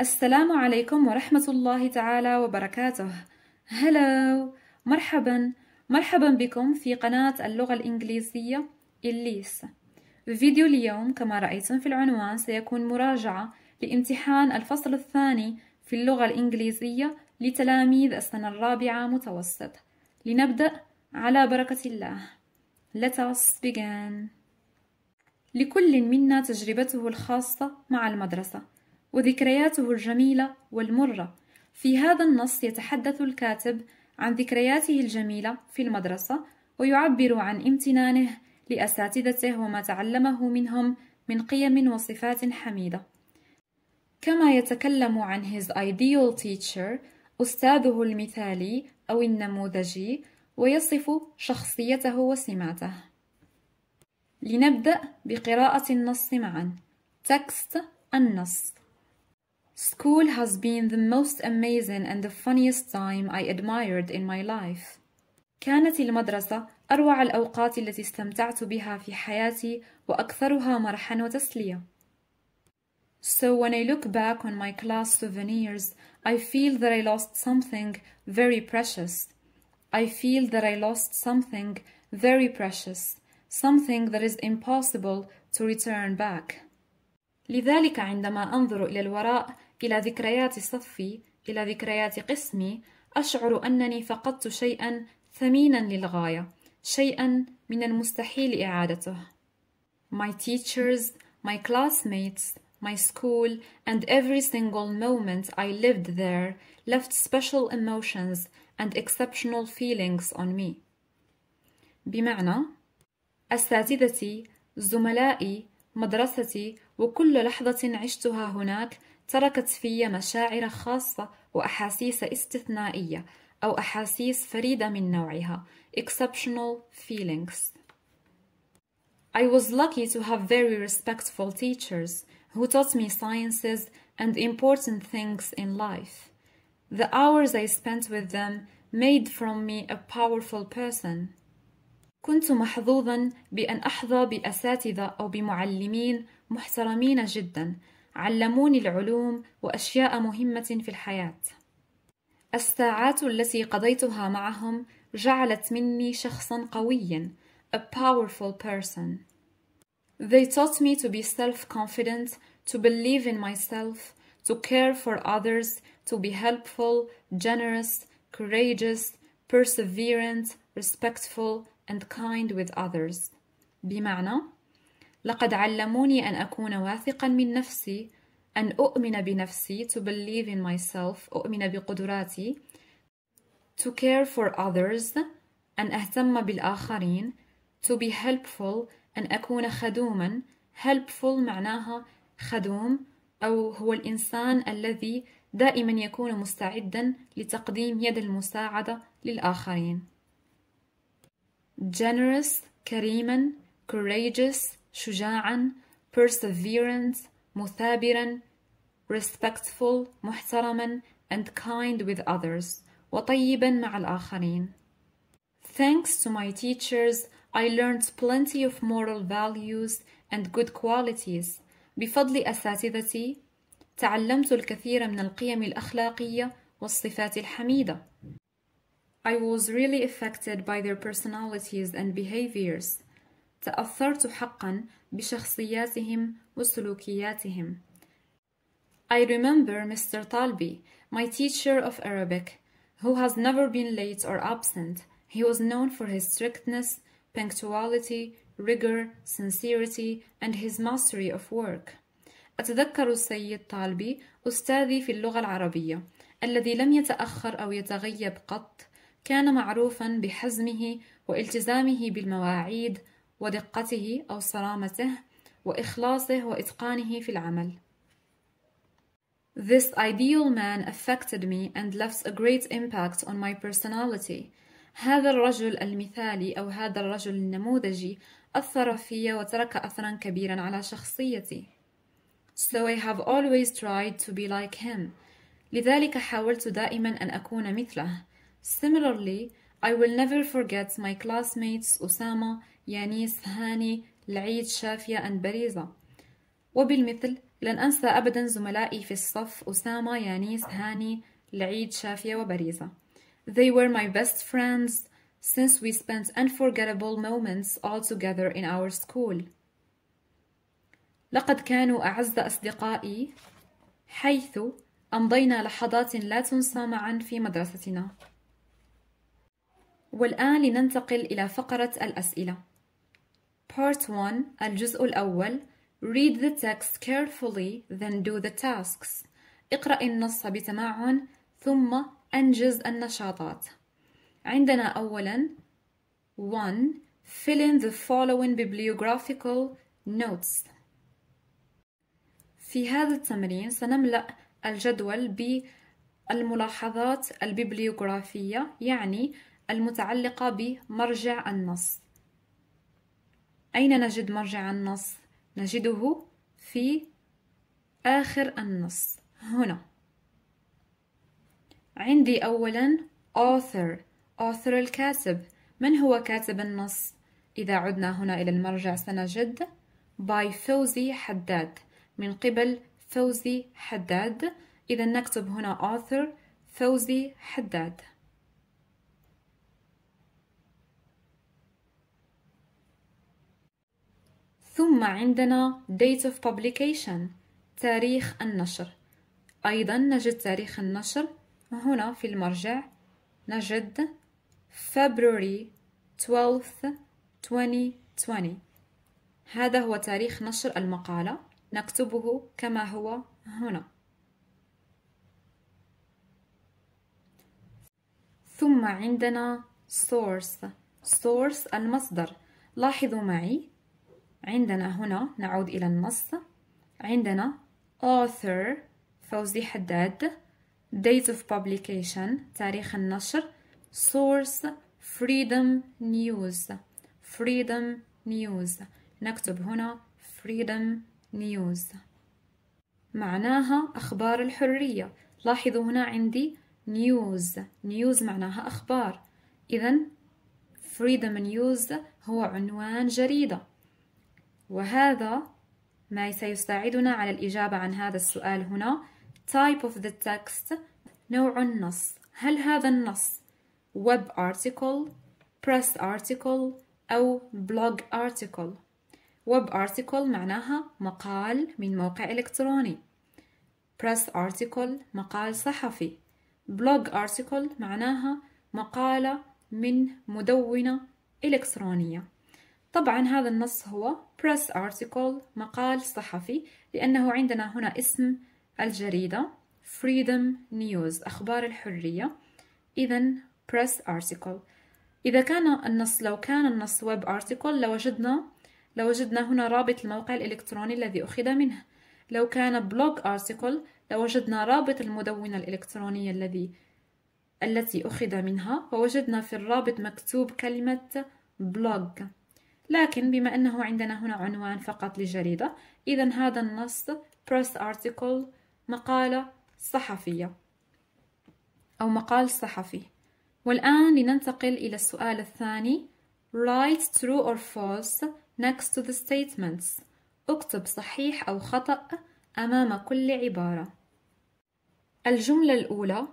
السلام عليكم ورحمة الله تعالى وبركاته. هلو، مرحبا مرحبا بكم في قناة اللغة الإنجليزية إليس. في فيديو اليوم كما رأيتم في العنوان سيكون مراجعة لامتحان الفصل الثاني في اللغة الإنجليزية لتلاميذ السنة الرابعة متوسط. لنبدأ على بركة الله. Let us begin. لكل منا تجربته الخاصة مع المدرسة وذكرياته الجميلة والمرة. في هذا النص يتحدث الكاتب عن ذكرياته الجميلة في المدرسة ويعبر عن امتنانه لأساتذته وما تعلمه منهم من قيم وصفات حميدة. كما يتكلم عن his ideal teacher، أستاذه المثالي أو النموذجي، ويصف شخصيته وسماته. لنبدأ بقراءة النص معا. تكست النص. School has been the most amazing and the funniest time I admired in my life. كانت المدرسة أروع الأوقات التي استمتعت بها في حياتي وأكثرها مرحا وتسلية. So when I look back on my class souvenirs, I feel that I lost something very precious. I feel that I lost something very precious, something that is impossible to return back. لذلك عندما أنظر إلى الوراء إلى ذكريات صفي، إلى ذكريات قسمي، أشعر أنني فقدت شيئا ثمينا للغاية، شيئا من المستحيل إعادته. My teachers, my classmates, my school, and every single moment I lived there left special emotions and exceptional feelings on me. بمعنى أساتذتي، زملائي، مدرستي وكل لحظة عشتها هناك تركت في مشاعر خاصة وأحاسيس استثنائية أو أحاسيس فريدة من نوعها. Exceptional feelings. I was lucky to have very respectful teachers who taught me sciences and important things in life. The hours I spent with them made from me a powerful person. كنت محظوظا بأن أحظى بأساتذة أو بمعلمين محترمين جدا، علموني العلوم وأشياء مهمة في الحياة. الساعات التي قضيتها معهم جعلت مني شخصا قويا، a powerful person. They taught me to be self-confident, to believe in myself, to care for others, to be helpful, generous, courageous, perseverant, respectful and kind with others. بمعنى لقد علموني أن أكون واثقا من نفسي، أن أؤمن بنفسي، to believe in myself، أؤمن بقدراتي، to care for others، أن أهتم بالآخرين، to be helpful، أن أكون خدوما. helpful معناها خدوم أو هو الإنسان الذي دائما يكون مستعدا لتقديم يد المساعدة للآخرين. generous كريما، courageous شجاعا، perseverant مثابرا، respectful محترما and kind with others وطيبا مع الآخرين. Thanks to my teachers I learned plenty of moral values and good qualities. بفضل أساتذتي تعلمت الكثير من القيم الأخلاقية والصفات الحميدة. I was really affected by their personalities and behaviors. تأثرت حقا بشخصياتهم وسلوكياتهم. I remember Mr. Talbi, my teacher of Arabic, who has never been late or absent. He was known for his strictness, punctuality, rigor, sincerity, and his mastery of work. أتذكر السيد طالبي أستاذي في اللغة العربية الذي لم يتأخر أو يتغيب قط، كان معروفا بحزمه والتزامه بالمواعيد ودقته أو صرامته وإخلاصه وإتقانه في العمل. This ideal man affected me and left a great impact on my personality. هذا الرجل المثالي أو هذا الرجل النموذجي أثر في وترك أثرا كبيرا على شخصيتي. So I have always tried to be like him. لذلك حاولت دائما أن أكون مثله. Similarly, I will never forget my classmates Osama, Yanis, Hani, Laaid, Shafia and Bariza. وبالمثل لن أنسى أبدا زملائي في الصف أسامة، يانيس، هاني، لعيد، شافية وبريزة. They were my best friends since we spent unforgettable moments all together in our school. لقد كانوا أعز أصدقائي حيث أمضينا لحظات لا تنسى معا في مدرستنا. والآن لننتقل إلى فقرة الأسئلة. Part 1 الجزء الأول Read the text carefully then do the tasks. اقرأ النص بتمعن ثم أنجز النشاطات. عندنا أولا 1. Fill in the following bibliographical notes. في هذا التمرين سنملأ الجدول بالملاحظات الببليوغرافية، يعني المتعلقة بمرجع النص. أين نجد مرجع النص؟ نجده في آخر النص هنا. عندي أولاً author، author الكاتب، من هو كاتب النص؟ إذا عدنا هنا إلى المرجع سنجد by فوزي حداد، من قبل فوزي حداد. إذا نكتب هنا author فوزي حداد. ثم عندنا date of publication، تاريخ النشر. أيضا نجد تاريخ النشر هنا في المرجع، نجد February 12th 2020. هذا هو تاريخ نشر المقالة، نكتبه كما هو هنا. ثم عندنا source، source المصدر. لاحظوا معي عندنا هنا، نعود إلى النص، عندنا author فوزي حداد، date of publication تاريخ النشر، source freedom news، freedom news نكتب هنا freedom news، معناها أخبار الحرية. لاحظوا هنا عندي news، news معناها أخبار، إذن freedom news هو عنوان جريدة. وهذا ما سيساعدنا على الإجابة عن هذا السؤال هنا. Type of the text، نوع النص، هل هذا النص web article، press article أو blog article. web article معناها مقال من موقع إلكتروني، press article مقال صحفي، blog article معناها مقالة من مدونة إلكترونية. طبعا هذا النص هو press article مقال صحفي، لأنه عندنا هنا اسم الجريدة freedom news أخبار الحرية، إذا press article. إذا كان النص، لو كان النص web article لوجدنا هنا رابط الموقع الإلكتروني الذي أخذ منه. لو كان blog article لوجدنا رابط المدونة الإلكترونية التي أخذ منها، ووجدنا في الرابط مكتوب كلمة blog. لكن بما أنه عندنا هنا عنوان فقط لجريدة، إذا هذا النص press article مقالة صحفية أو مقال صحفي. والآن لننتقل إلى السؤال الثاني. Write true or false next to the statements. اكتب صحيح أو خطأ أمام كل عبارة. الجملة الأولى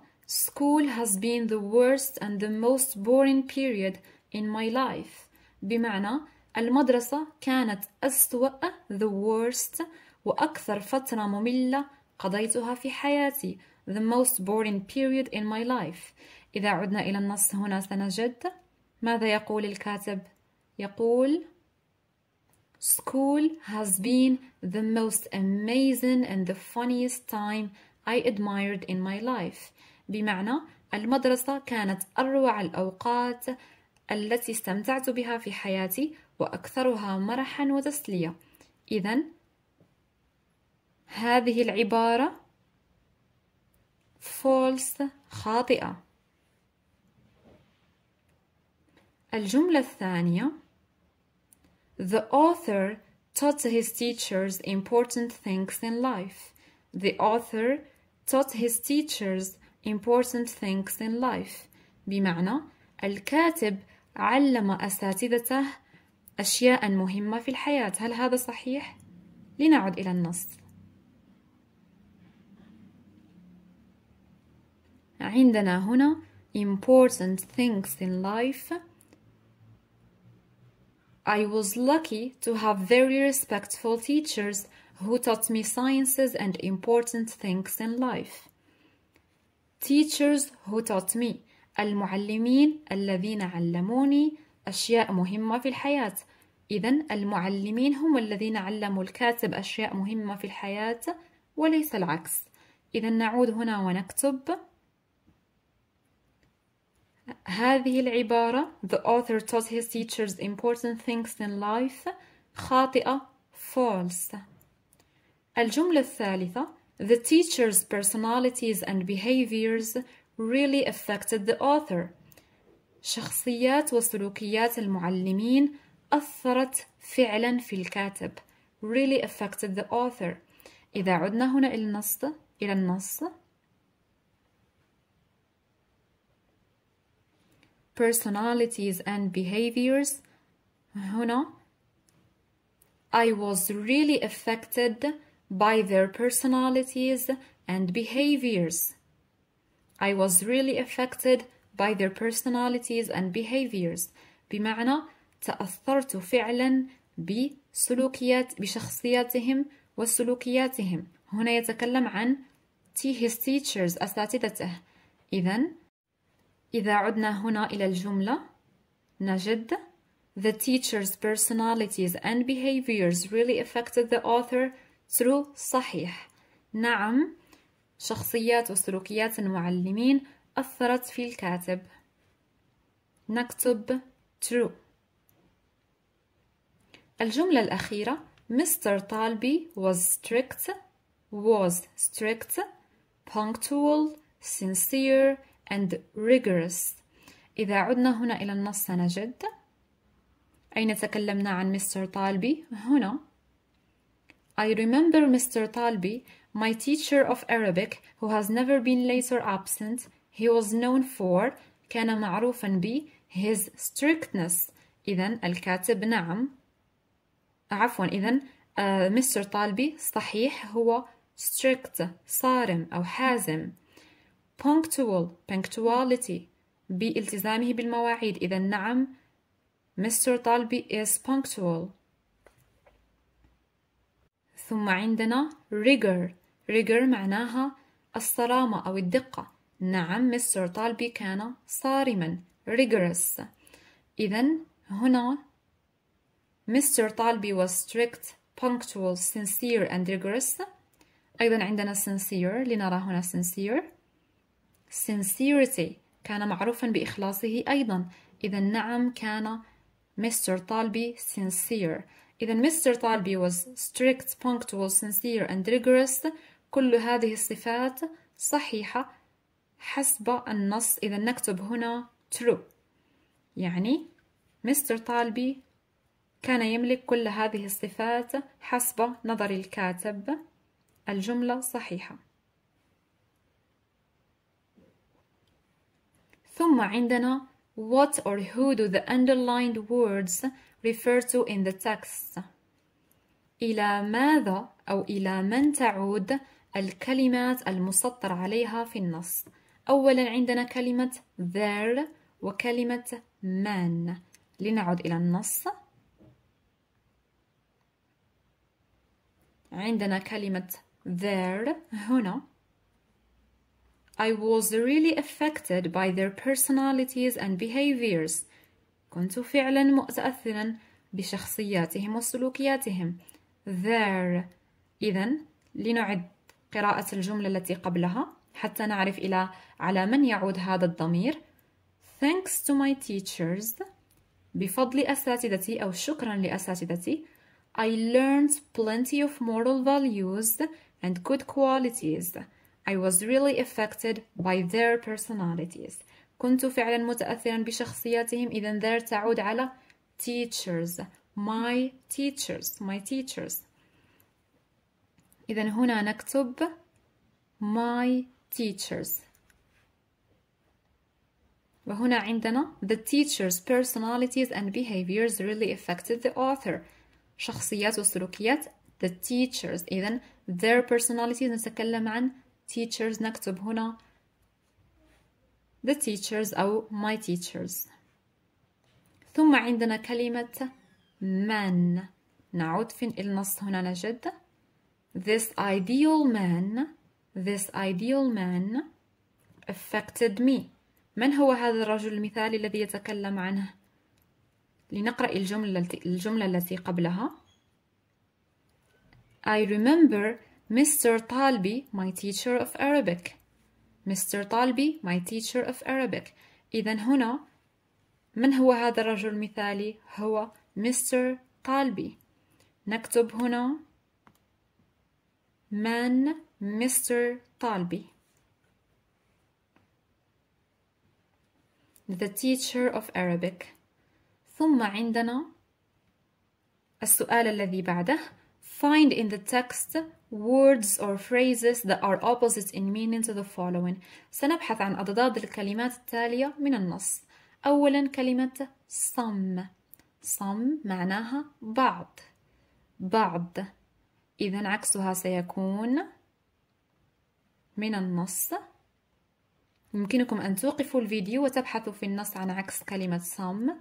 School has been the worst and the most boring period in my life. بمعنى المدرسة كانت أسوأ the worst وأكثر فترة مملة قضيتها في حياتي the most boring period in my life. إذا عدنا إلى النص هنا سنجد ماذا يقول الكاتب؟ يقول School has been the most amazing and the funniest time I admired in my life. بمعنى المدرسة كانت أروع الأوقات التي استمتعت بها في حياتي وأكثرها مرحا وتسلية. إذن هذه العبارة false خاطئة. الجملة الثانية The author taught his teachers important things in life. The author taught his teachers important things in life. بمعنى الكاتب علم أساتذته أشياء مهمة في الحياة. هل هذا صحيح؟ لنعد إلى النص. عندنا هنا important things in life. I was lucky to have very respectful teachers who taught me sciences and important things in life. Teachers who taught me. المعلمين الذين علموني أشياء مهمة في الحياة. إذن المعلمين هم الذين علموا الكاتب أشياء مهمة في الحياة وليس العكس. إذن نعود هنا ونكتب هذه العبارة The author taught his teachers important things in life خاطئة false. الجملة الثالثة The teachers' personalities and behaviors really affected the author. شخصيات وسلوكيات المعلمين أثرت فعلا في الكاتب. Really affected the author. إذا عدنا هنا إلى النص personalities and behaviors هنا I was really affected by their personalities and behaviors. I was really affected by their personalities and behaviors. بمعنى تأثرت فعلا بشخصياتهم وسلوكياتهم. هنا يتكلم عن his teachers أساتذته. إذا عدنا هنا إلى الجملة نجد The teachers' personalities and behaviors really affected the author through صحيح. نعم شخصيات وسلوكيات المعلمين أثرت في الكاتب. نكتب true. الجملة الأخيرة Mr. Talbi was strict, punctual, sincere and rigorous. إذا عدنا هنا إلى النص سنجد أين تكلمنا عن مستر طالبي؟ هنا I remember Mr. Talbi, my teacher of Arabic who has never been late or absent. He was known for كان معروفا ب his strictness. إذن الكاتب نعم عفوا إذن مستر طالبي صحيح هو strict صارم أو حازم. punctual punctuality بالتزامه بالمواعيد. إذن نعم Mr. Talbi is punctual. ثم عندنا rigor. rigor معناها الصرامة أو الدقة. نعم Mr. Talbi كان صارما rigorous. إذن هنا Mr. Talbi was strict, punctual, sincere and rigorous. أيضا عندنا sincere لنرى هنا sincere. sincerity كان معروفا بإخلاصه أيضا. إذن نعم كان Mr. Talbi sincere. إذن Mr. Talbi was strict, punctual, sincere and rigorous. كل هذه الصفات صحيحة حسب النص. إذن نكتب هنا true. يعني Mr. Talbi كان يملك كل هذه الصفات حسب نظر الكاتب. الجملة صحيحة. ثم عندنا What or who do the underlined words refer to in the text? إلى ماذا أو إلى من تعود الكلمات المسطر عليها في النص؟ أولا عندنا كلمة their وكلمة man. لنعد إلى النص. عندنا كلمة their هنا I was really affected by their personalities and behaviors. كنت فعلا متأثرا بشخصياتهم وسلوكياتهم. Their. إذن لنعد قراءة الجملة التي قبلها حتى نعرف على من يعود هذا الضمير. Thanks to my teachers. بفضل أساتذتي أو شكرا لأساتذتي. I learned plenty of moral values and good qualities. I was really affected by their personalities. كنت فعلا متأثرا بشخصياتهم. إذن their تعود على teachers. My teachers. إذن هنا نكتب my teachers. وهنا عندنا the teachers' personalities and behaviors really affected the author. شخصيات وسلوكيات the teachers. إذن their personalities نتكلم عن teachers. نكتب هنا the teachers أو my teachers. ثم عندنا كلمة man. نعود في النص هنا نجد this ideal man. This ideal man affected me. من هو هذا الرجل المثالي الذي يتكلم عنه؟ لنقرأ الجملة التي قبلها. I remember Mr Talbi, my teacher of Arabic. Mr Talbi, my teacher of Arabic. إذن هنا من هو هذا الرجل المثالي؟ هو Mr Talbi. نكتب هنا man Mr Talbi, the teacher of Arabic. ثم عندنا السؤال الذي بعده. Find in the text words or phrases that are opposite in meaning to the following. سنبحث عن أضداد الكلمات التالية من النص. أولا كلمة some. some معناها بعض. بعض. إذن عكسها سيكون من النص. يمكنكم أن توقفوا الفيديو وتبحثوا في النص عن عكس كلمة some.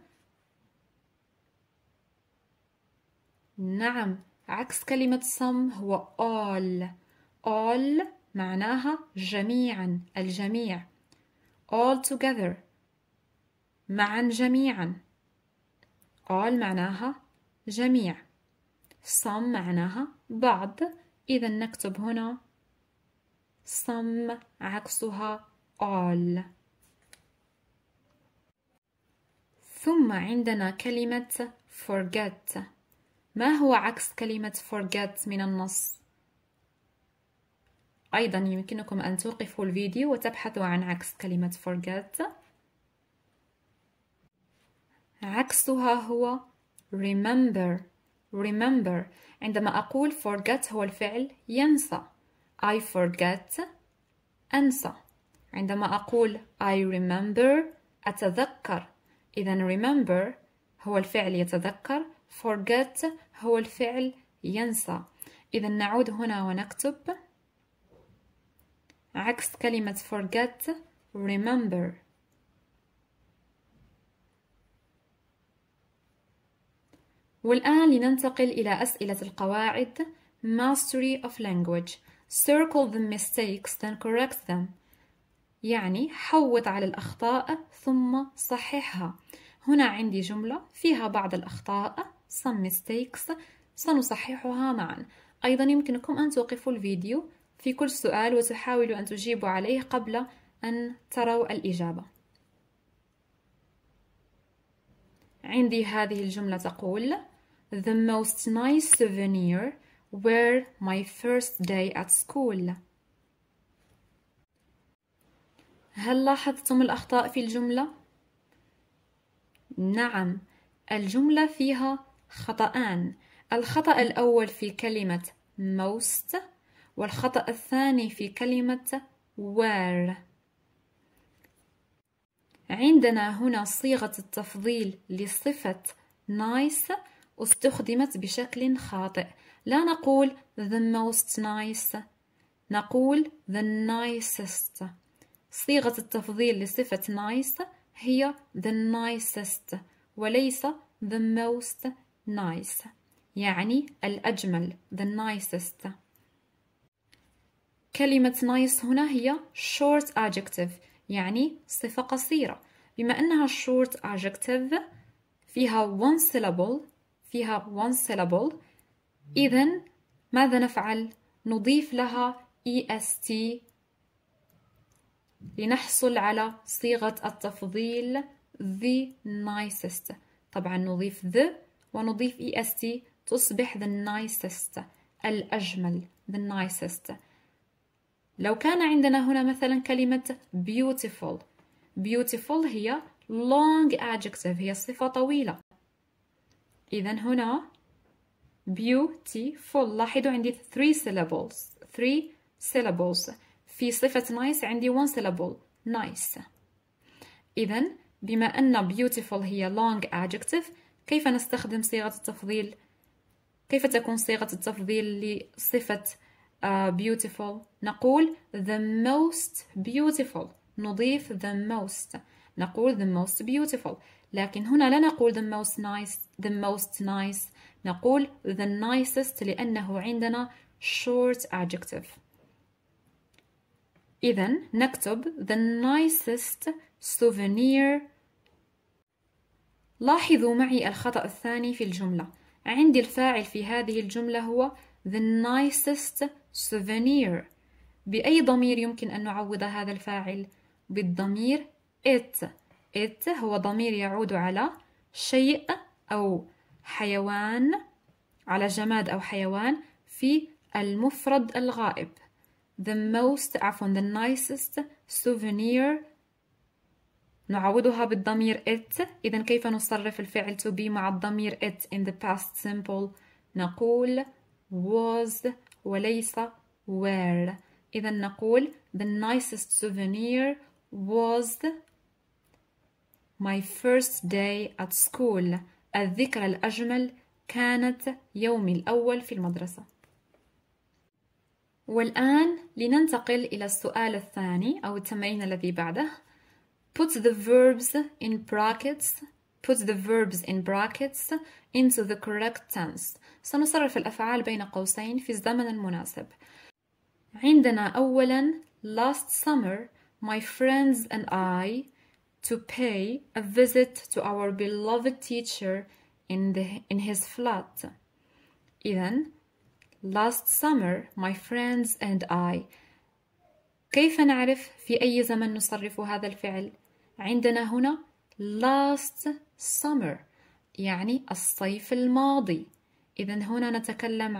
نعم، عكس كلمة some هو all. all معناها جميعا، الجميع. all together معا جميعا. all معناها جميع. some معناها بعض. إذا نكتب هنا some عكسها all. ثم عندنا كلمة forget. ما هو عكس كلمة forget من النص؟ أيضا يمكنكم أن توقفوا الفيديو وتبحثوا عن عكس كلمة forget. عكسها هو remember. remember عندما أقول forget هو الفعل ينسى. I forget أنسى. عندما أقول I remember أتذكر. إذن remember هو الفعل يتذكر. forget هو الفعل ينسى. إذا نعود هنا ونكتب عكس كلمة forget remember. والآن لننتقل إلى أسئلة القواعد mastery of language. circle the mistakes then correct them. يعني حوّط على الأخطاء ثم صححها. هنا عندي جملة فيها بعض الأخطاء some mistakes سنصححها معا. أيضا يمكنكم أن توقفوا الفيديو في كل سؤال وتحاولوا أن تجيبوا عليه قبل أن تروا الإجابة. عندي هذه الجملة تقول The most nice souvenir were my first day at school. هل لاحظتم الأخطاء في الجملة؟ نعم، الجملة فيها خطأان. الخطأ الأول في كلمة most والخطأ الثاني في كلمة were. عندنا هنا صيغة التفضيل لصفة nice استخدمت بشكل خاطئ. لا نقول the most nice، نقول the nicest. صيغة التفضيل لصفة nice هي the nicest وليس the most nice، يعني الأجمل. the nicest. كلمة nice هنا هي short adjective يعني صفة قصيرة. بما أنها short adjective فيها one syllable إذن ماذا نفعل؟ نضيف لها est لنحصل على صيغة التفضيل the nicest. طبعا نضيف the ونضيف est تصبح the nicest، الأجمل. the nicest. لو كان عندنا هنا مثلا كلمة beautiful. beautiful هي long adjective، هي صفة طويلة. إذن هنا beautiful. لاحظوا عندي 3 syllables. في صفة nice عندي 1 syllable nice. إذن بما أن beautiful هي long adjective كيف نستخدم صيغة التفضيل؟ كيف تكون صيغة التفضيل لصفة beautiful؟ نقول the most beautiful نضيف the most، نقول the most beautiful. لكن هنا لا نقول the most nice، نقول the nicest لأنه عندنا short adjective. إذن نكتب the nicest souvenir. لاحظوا معي الخطأ الثاني في الجملة، عندي الفاعل في هذه الجملة هو the nicest souvenir. بأي ضمير يمكن أن نعوض هذا الفاعل؟ بالضمير it. it هو ضمير يعود على شيء أو حيوان، على جماد أو حيوان في المفرد الغائب. the nicest souvenir نعوضها بالضمير it. إذن كيف نصرف الفعل to be مع الضمير it in the past simple؟ نقول was وليس were. إذا نقول the nicest souvenir was my first day at school. الذكرى الأجمل كانت يومي الأول في المدرسة. والآن لننتقل إلى السؤال الثاني أو التمرين الذي بعده. Put the verbs in brackets into the correct tense. سنصرف الأفعال بين قوسين في الزمن المناسب. عندنا أولا last summer my friends and I to pay a visit to our beloved teacher in his flat. إذن last summer my friends and I. كيف نعرف في أي زمن نصرف هذا الفعل؟ عندنا هنا last summer يعني الصيف الماضي. إذن هنا نتكلم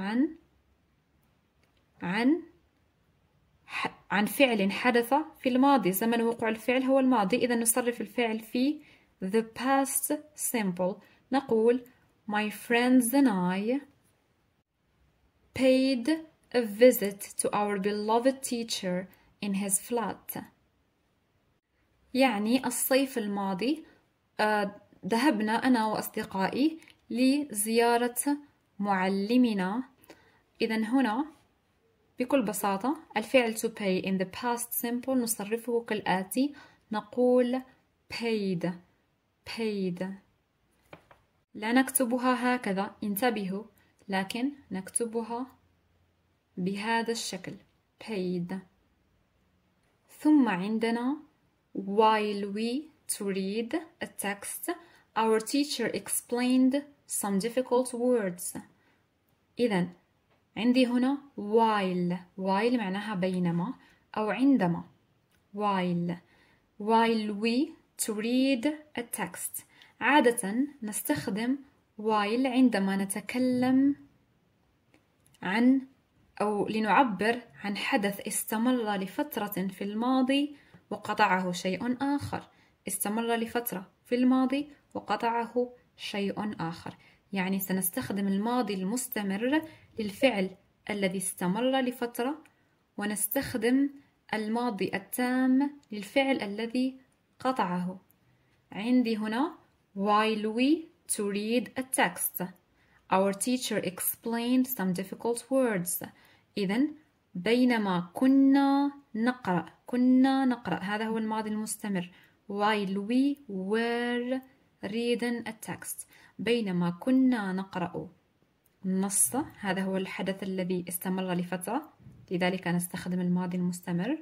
عن فعل حدث في الماضي، زمن وقوع الفعل هو الماضي. إذا نصرف الفعل في the past simple، نقول my friends and I paid a visit to our beloved teacher in his flat. يعني الصيف الماضي ذهبنا أنا وأصدقائي لزيارة معلمنا. إذا هنا بكل بساطة الفعل to pay in the past simple نصرفه كالآتي، نقول paid. لا نكتبها هكذا، انتبهوا، لكن نكتبها بهذا الشكل paid. ثم عندنا while we to read a text our teacher explained some difficult words. إذن عندي هنا while معناها بينما أو عندما. while we to read a text عادة نستخدم while عندما نتكلم عن أو لنعبر عن حدث استمر لفترة في الماضي وقطعه شيء آخر. استمر لفترة في الماضي وقطعه شيء آخر، يعني سنستخدم الماضي المستمر للفعل الذي استمر لفترة، ونستخدم الماضي التام للفعل الذي قطعه. عندي هنا while we to read a text our teacher explained some difficult words. إذن بينما كنا نقرأ هذا هو الماضي المستمر while we were reading a text. بينما كنا نقرأ النص، هذا هو الحدث الذي استمر لفترة، لذلك نستخدم الماضي المستمر.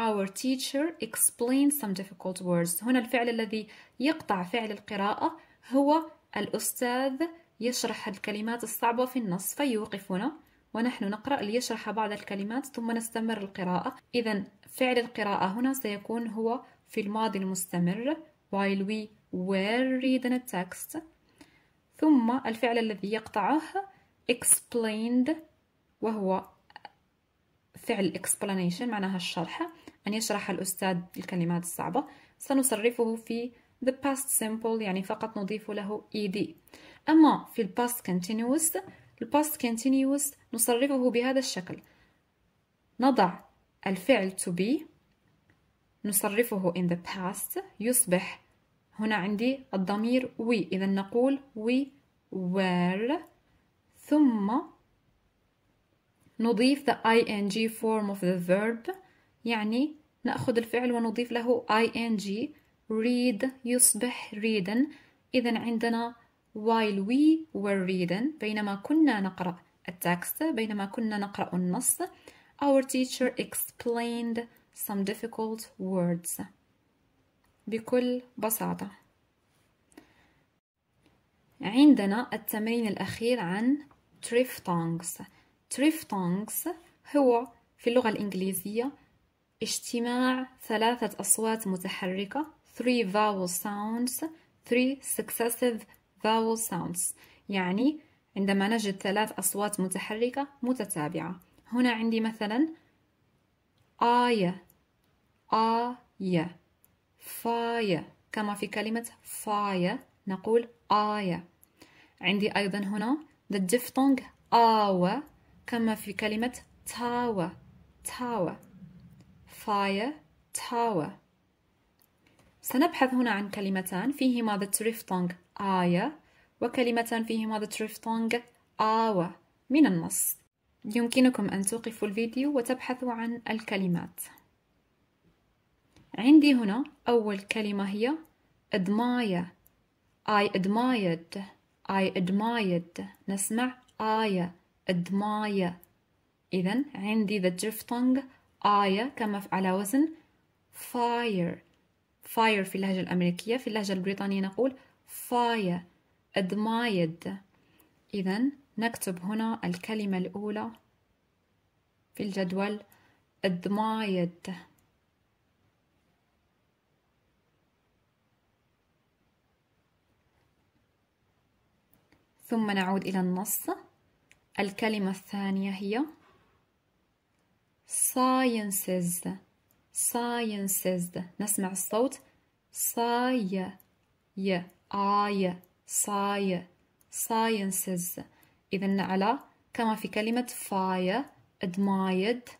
Our teacher explained some difficult words. هنا الفعل الذي يقطع فعل القراءة هو الأستاذ يشرح الكلمات الصعبة في النص، فيوقفنا ونحن نقرأ ليشرح بعض الكلمات ثم نستمر القراءة. إذن فعل القراءة هنا سيكون هو في الماضي المستمر while we were reading a text. ثم الفعل الذي يقطعه explained، وهو فعل explanation معناها الشرح، أن يشرح الأستاذ الكلمات الصعبة. سنصرفه في the past simple يعني فقط نضيف له ed. أما في the past continuous نصرفه بهذا الشكل، نضع الفعل to be نصرفه in the past، يصبح هنا عندي الضمير we، إذا نقول we were، ثم نضيف the ing form of the verb يعني نأخذ الفعل ونضيف له ing. read يصبح reading. إذن عندنا while we were reading بينما كنا نقرأ التكست، بينما كنا نقرأ النص. Our teacher explained some difficult words. بكل بساطة عندنا التمرين الأخير عن triphthongs. triphthongs هو في اللغة الإنجليزية اجتماع ثلاثة أصوات متحركة، 3 vowel sounds 3 successive vowel sounds، يعني عندما نجد ثلاث أصوات متحركة متتابعة. هنا عندي مثلا آية، آية، فاية، كما في كلمة فاية نقول آية. عندي أيضا هنا the diphthong آوة كما في كلمة تاوة، تاوة، فاية، تاوة. سنبحث هنا عن كلمتان فيهما the diphthong آية وكلمتان فيهما the diphthong آوة من النص. يمكنكم أن توقفوا الفيديو وتبحثوا عن الكلمات. عندي هنا أول كلمة هي admire. I admired. I admired. نسمع آية، admire. إذن عندي the diphthong آية كما على وزن fire. fire في اللهجة الأمريكية، في اللهجة البريطانية نقول fire. admired. إذن نكتب هنا الكلمة الأولى في الجدول admired. ثم نعود إلى النص. الكلمة الثانية هي sciences. sciences نسمع الصوت صاية، ي، آية، صاية، sciences. إذن على كما في كلمة فاية admired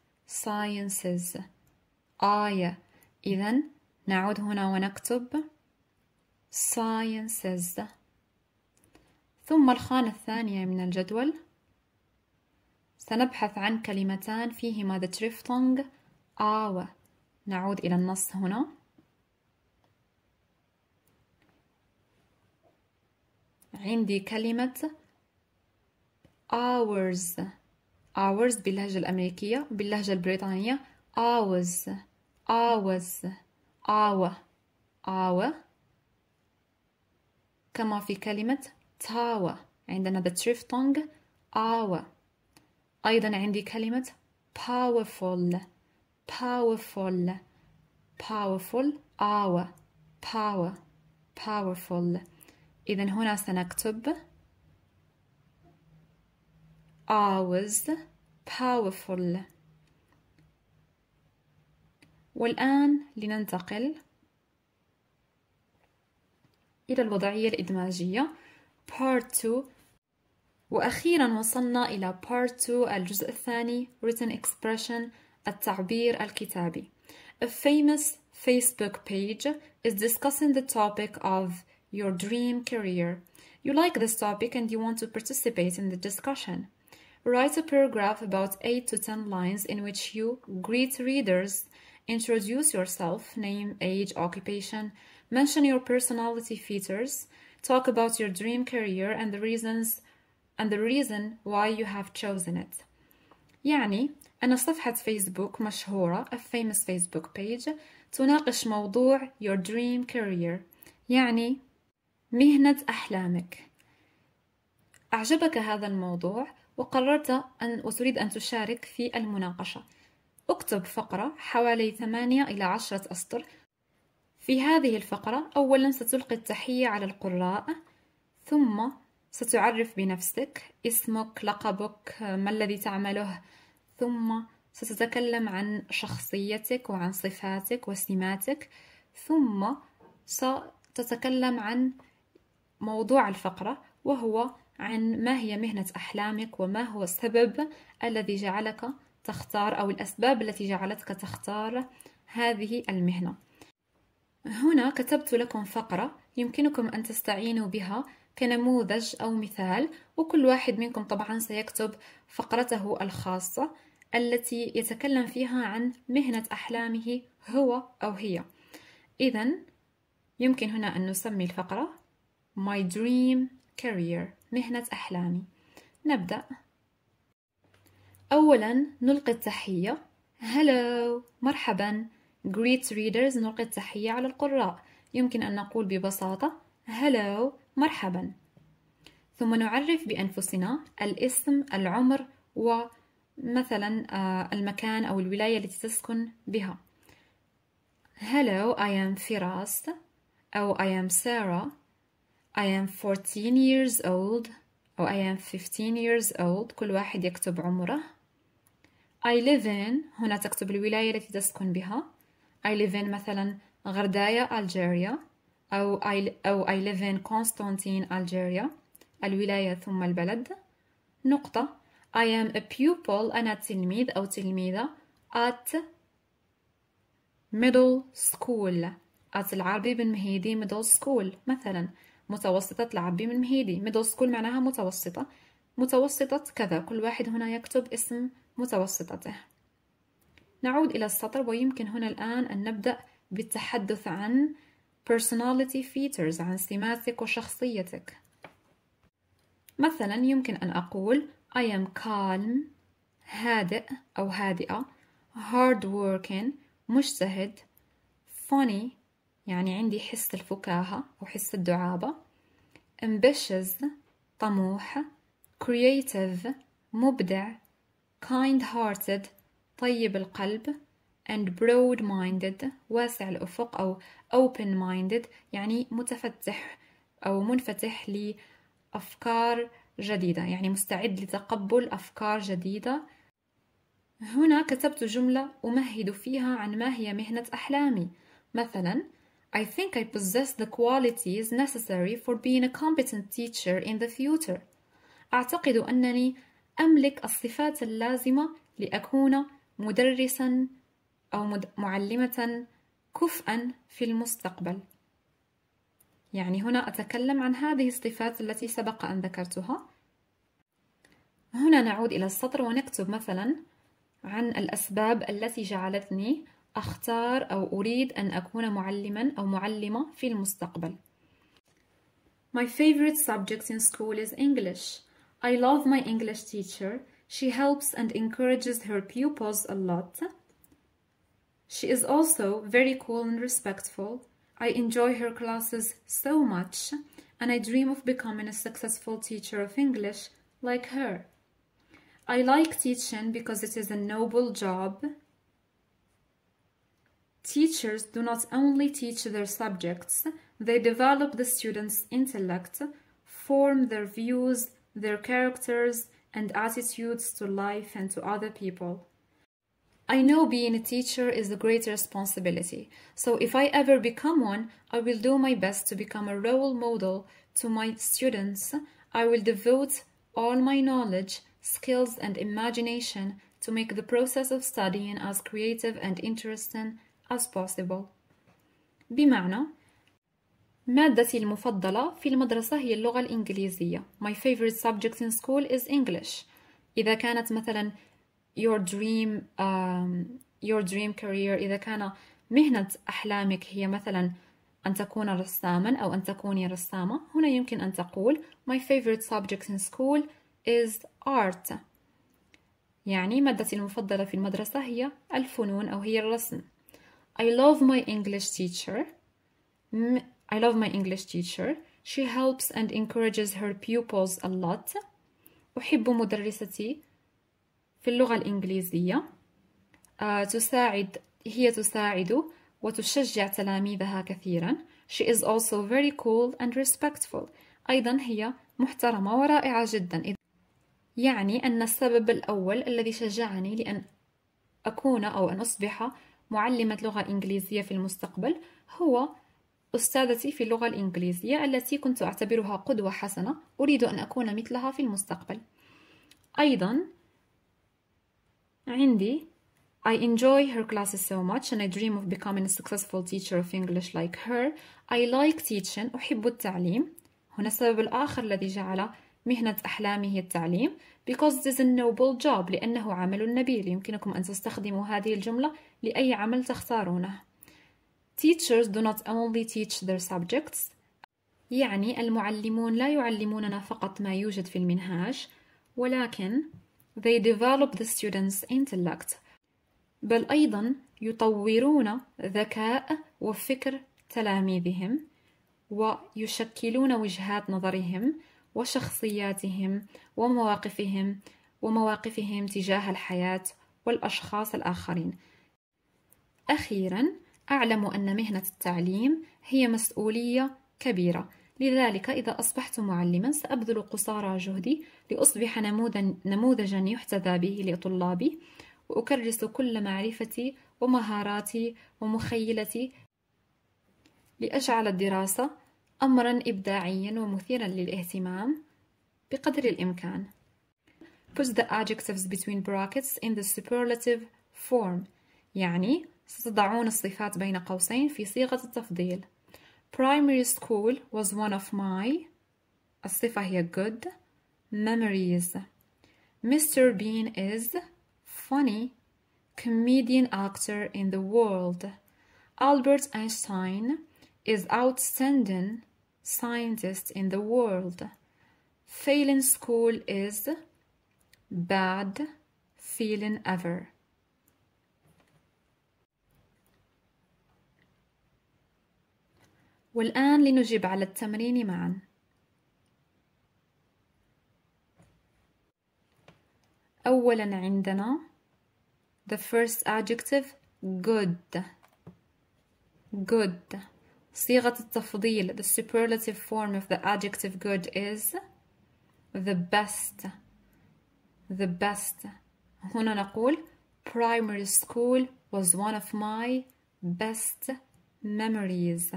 sciences آية. إذن نعود هنا ونكتب sciences. ثم الخانة الثانية من الجدول سنبحث عن كلمتان فيهما the diphthong آوة. نعود إلى النص هنا. عندي كلمة hours. hours باللهجة الأمريكية، باللهجة البريطانية hours، hours، آوة، آوة، كما في كلمة تاوة. عندنا the diphthong آوة. أيضا عندي كلمة powerful. powerful، powerful، آوة، power، powerful. إذن هنا سنكتب hours powerful. والآن لننتقل إلى الوضعية الإدماجية part 2. وأخيرا وصلنا إلى part 2 الجزء الثاني written expression التعبير الكتابي. A famous Facebook page is discussing the topic of your dream career. You like this topic and you want to participate in the discussion. Write a paragraph about 8 to 10 lines in which you greet readers, introduce yourself, name, age, occupation, mention your personality features, talk about your dream career and the reason why you have chosen it. يعني أن صفحة فيسبوك مشهورة a famous Facebook page تناقش موضوع your dream career يعني مهنة أحلامك. أعجبك هذا الموضوع وقررت وتريد أن تشارك في المناقشة. اكتب فقرة حوالي 8 إلى 10 أسطر. في هذه الفقرة أولا ستلقي التحية على القراء، ثم ستعرف بنفسك، اسمك، لقبك، ما الذي تعمله، ثم ستتكلم عن شخصيتك وعن صفاتك وسماتك، ثم ستتكلم عن موضوع الفقرة وهو عن ما هي مهنة أحلامك وما هو السبب الذي جعلك تختار أو الأسباب التي جعلتك تختار هذه المهنة. هنا كتبت لكم فقرة يمكنكم أن تستعينوا بها كنموذج أو مثال، وكل واحد منكم طبعا سيكتب فقرته الخاصة التي يتكلم فيها عن مهنة أحلامه هو أو هي. إذا يمكن هنا أن نسمي الفقرة My Dream Career، مهنة أحلامي. نبدأ. أولا نلقي التحية. Hello، مرحبا. Greet readers، نلقي التحية على القراء. يمكن أن نقول ببساطة Hello، مرحبا. ثم نعرف بأنفسنا، الاسم، العمر، ومثلا المكان أو الولاية التي تسكن بها. Hello, I am Firas أو I am Sarah. I am 14 years old أو I am 15 years old. كل واحد يكتب عمره. I live in، هنا تكتب الولاية التي تسكن بها. I live in مثلا غرداية ألجيريا، أو I live in Constantine ألجيريا، الولاية ثم البلد. نقطة. I am a pupil، أنا تلميذ أو تلميذة at middle school. at العربي بالمهيدي middle school، مثلا متوسطة العربي بالمهيدي. middle school معناها متوسطة، متوسطة كذا. كل واحد هنا يكتب اسم متوسطته. نعود إلى السطر، ويمكن هنا الآن أن نبدأ بالتحدث عن personality features، عن سماتك وشخصيتك. مثلا يمكن أن أقول I am calm، هادئ أو هادئة. hard working، مجتهد. funny، يعني عندي حس الفكاهة أو حس الدعابة. ambitious، طموح. creative، مبدع. kind hearted، طيب القلب. and broad minded، واسع الأفق أو open minded، يعني متفتح أو منفتح لأفكار جديدة، يعني مستعد لتقبل أفكار جديدة. هنا كتبت جملة أمهد فيها عن ما هي مهنة أحلامي. مثلا I think I possess the qualities necessary for being a competent teacher in the future. أعتقد أنني أملك الصفات اللازمة لأكون مدرسا أو معلمة كفءا في المستقبل. يعني هنا أتكلم عن هذه الصفات التي سبق أن ذكرتها. هنا نعود إلى السطر ونكتب مثلا عن الأسباب التي جعلتني أختار أو أريد أن أكون معلما أو معلمة في المستقبل. My favorite subject in school is English. I love my English teacher. She helps and encourages her pupils a lot. She is also very cool and respectful. I enjoy her classes so much, and I dream of becoming a successful teacher of English like her. I like teaching because it is a noble job. Teachers do not only teach their subjects, they develop the students' intellect, form their views, their characters, and attitudes to life and to other people. I know being a teacher is a great responsibility, so if I ever become one, I will do my best to become a role model to my students. I will devote all my knowledge, skills, and imagination to make the process of studying as creative and interesting as possible. بمعنى مادتي المفضلة في المدرسة هي اللغة الإنجليزية. My favorite subject in school is English. إذا كانت مثلا your dream career، إذا كان مهنة أحلامك هي مثلا أن تكون رساما أو أن تكوني رسامة، هنا يمكن أن تقول My favorite subject in school is art. يعني مادتي المفضلة في المدرسة هي الفنون أو هي الرسم. I love my English teacher. I love my English teacher. She helps and encourages her pupils a lot. أحب مدرستي في اللغة الإنجليزية. هي تساعد وتشجع تلاميذها كثيرا. She is also very cool and respectful. أيضا هي محترمة ورائعة جدا. يعني أن السبب الأول الذي شجعني لأن أكون أو أن أصبح معلمة لغة إنجليزية في المستقبل هو أستاذتي في اللغة الإنجليزية التي كنت أعتبرها قدوة حسنة، أريد أن أكون مثلها في المستقبل. أيضا عندي I enjoy her classes so much and I dream of becoming a successful teacher of English like her. I like teaching. أحب التعليم. هنا السبب الآخر الذي جعل مهنة أحلامه هي التعليم because it is a noble job لأنه عمل نبيل. يمكنكم أن تستخدموا هذه الجملة لأي عمل تختارونه. Teachers do not only teach their subjects يعني المعلمون لا يعلموننا فقط ما يوجد في المنهاج ولكن they develop the students' intellect بل أيضا يطورون ذكاء وفكر تلاميذهم ويشكلون وجهات نظرهم وشخصياتهم ومواقفهم تجاه الحياة والأشخاص الآخرين. أخيرا أعلم أن مهنة التعليم هي مسؤولية كبيرة، لذلك إذا أصبحت معلما سأبذل قصارى جهدي لأصبح نموذجا يحتذى به لطلابي وأكرس كل معرفتي ومهاراتي ومخيلتي لأجعل الدراسة أمرا إبداعيا ومثيرا للاهتمام بقدر الإمكان. Put the adjectives between brackets in the superlative form يعني ستضعون الصفات بين قوسين في صيغة التفضيل. Primary school was one of my الصفة هي good memories. Mr Bean is funny comedian actor in the world. Albert Einstein is outstanding scientist in the world. Failing school is bad feeling ever. والآن لنجيب على التمرين معا. أولا عندنا the first adjective good. Good صيغة التفضيل the superlative form of the adjective good is the best. The best هنا نقول primary school was one of my best memories.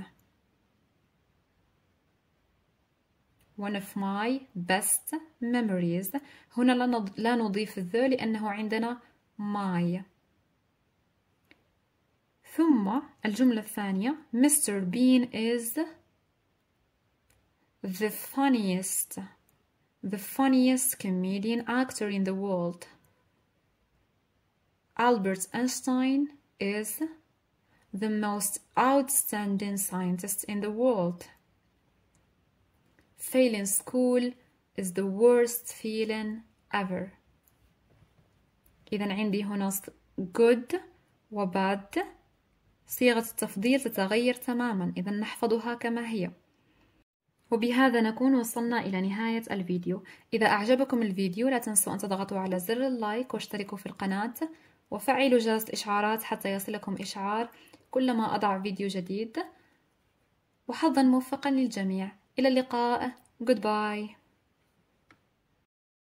One of my best memories هنا لا نضيف the لأنه عندنا my. ثم الجملة الثانية Mr. Bean is the funniest comedian actor in the world. Albert Einstein is the most outstanding scientist in the world. Failing school is the worst feeling ever. إذن عندي هنا good و bad صيغة التفضيل تتغير تماما إذن نحفظها كما هي. وبهذا نكون وصلنا إلى نهاية الفيديو. إذا أعجبكم الفيديو لا تنسوا أن تضغطوا على زر اللايك واشتركوا في القناة وفعلوا جرس الإشعارات حتى يصلكم إشعار كلما أضع فيديو جديد. وحظا موفقا للجميع. إلى اللقاء. Goodbye.